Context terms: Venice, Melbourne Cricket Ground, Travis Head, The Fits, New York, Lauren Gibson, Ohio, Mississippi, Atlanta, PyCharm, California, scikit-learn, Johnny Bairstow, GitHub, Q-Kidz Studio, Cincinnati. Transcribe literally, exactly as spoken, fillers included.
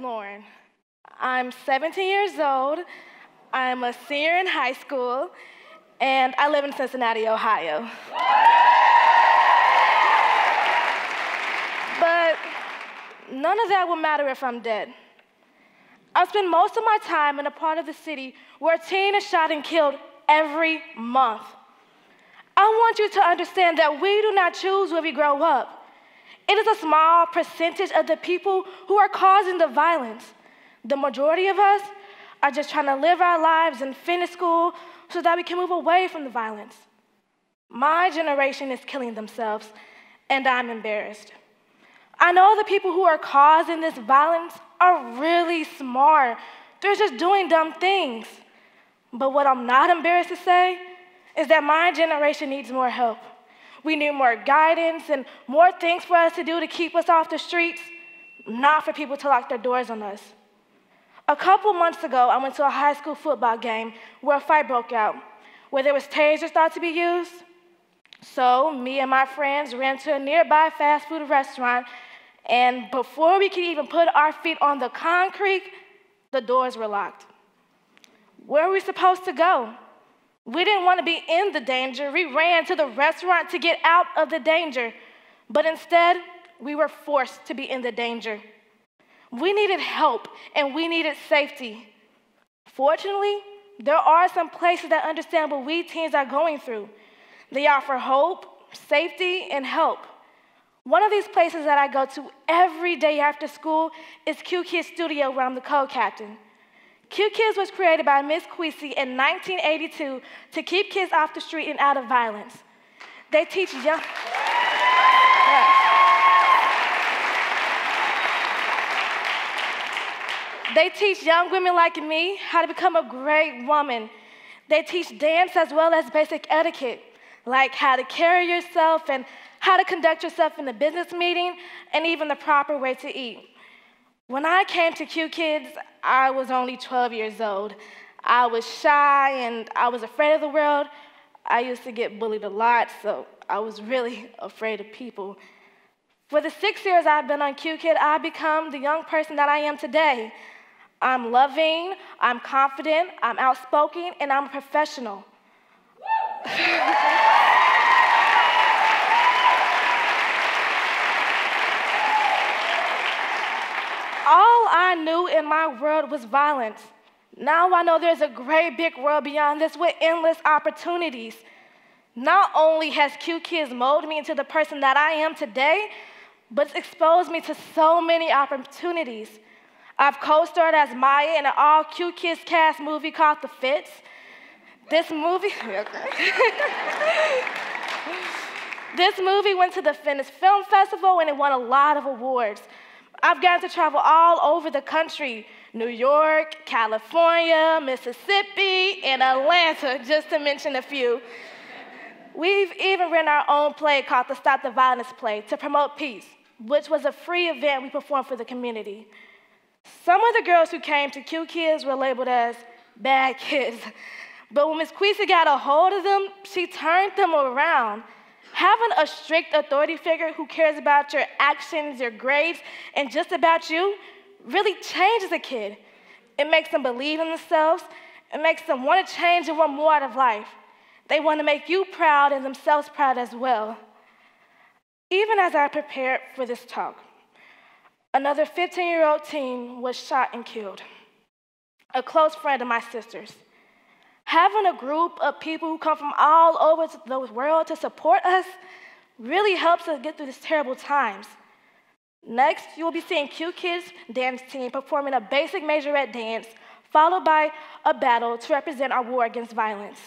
Lauren. I'm seventeen years old. I'm a senior in high school, and I live in Cincinnati, Ohio. But none of that will matter if I'm dead. I spend most of my time in a part of the city where a teen is shot and killed every month. I want you to understand that we do not choose where we grow up. It is a small percentage of the people who are causing the violence. The majority of us are just trying to live our lives and finish school so that we can move away from the violence. My generation is killing themselves, and I'm embarrassed. I know the people who are causing this violence are really smart. They're just doing dumb things. But what I'm not embarrassed to say is that my generation needs more help. We need more guidance and more things for us to do to keep us off the streets, not for people to lock their doors on us. A couple months ago, I went to a high school football game where a fight broke out, where there was tasers thought to be used. So me and my friends ran to a nearby fast food restaurant, and before we could even put our feet on the concrete, the doors were locked. Where were we supposed to go? We didn't want to be in the danger. We ran to the restaurant to get out of the danger, but instead, we were forced to be in the danger. We needed help, and we needed safety. Fortunately, there are some places that understand what we teens are going through. They offer hope, safety, and help. One of these places that I go to every day after school is Q-Kidz Studio, where I'm the co-captain. Q-Kidz was created by Miss Queasy in nineteen eighty-two to keep kids off the street and out of violence. They teach young... They teach young women like me how to become a great woman. They teach dance as well as basic etiquette, like how to carry yourself and how to conduct yourself in a business meeting and even the proper way to eat. When I came to Q-Kidz, I was only twelve years old. I was shy and I was afraid of the world. I used to get bullied a lot, so I was really afraid of people. For the six years I've been on Q-Kidz, I've become the young person that I am today. I'm loving, I'm confident, I'm outspoken, and I'm a professional. All I knew in my world was violence. Now I know there's a great big world beyond this with endless opportunities. Not only has Q-Kidz molded me into the person that I am today, but it's exposed me to so many opportunities. I've co-starred as Maya in an all Q-Kidz cast movie called The Fits. This movie, this movie went to the Venice Film Festival and it won a lot of awards. I've gotten to travel all over the country, New York, California, Mississippi, and Atlanta, just to mention a few. We've even written our own play called the Stop the Violence Play to promote peace, which was a free event we performed for the community. Some of the girls who came to Q-Kidz were labeled as bad kids. But when Miss Queasy got a hold of them, she turned them around. Having a strict authority figure who cares about your actions, your grades, and just about you really changes a kid. It makes them believe in themselves. It makes them want to change and want more out of life. They want to make you proud and themselves proud as well. Even as I prepared for this talk, another fifteen-year-old teen was shot and killed, a close friend of my sister's. Having a group of people who come from all over the world to support us really helps us get through these terrible times. Next, you will be seeing Q-Kidz dance team performing a basic majorette dance, followed by a battle to represent our war against violence.